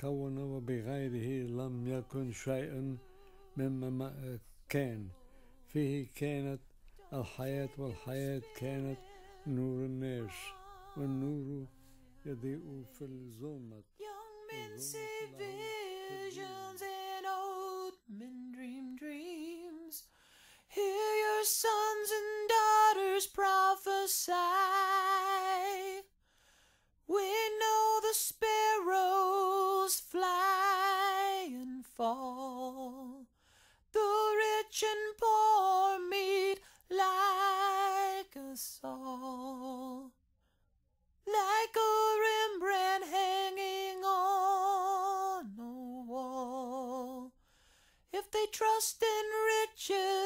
كونه بغيره لم يكن شيئا مما كان فيه كانت الحياة والحياة كانت نور الناس والنور يضيء في الظلمة. Young men see visions and old men dream dreams. Hear your sons and daughters prophesy. We know the sparrows fly and fall. The rich and poor meet like us all. Like a Rembrandt hanging on a wall. If they trust in riches,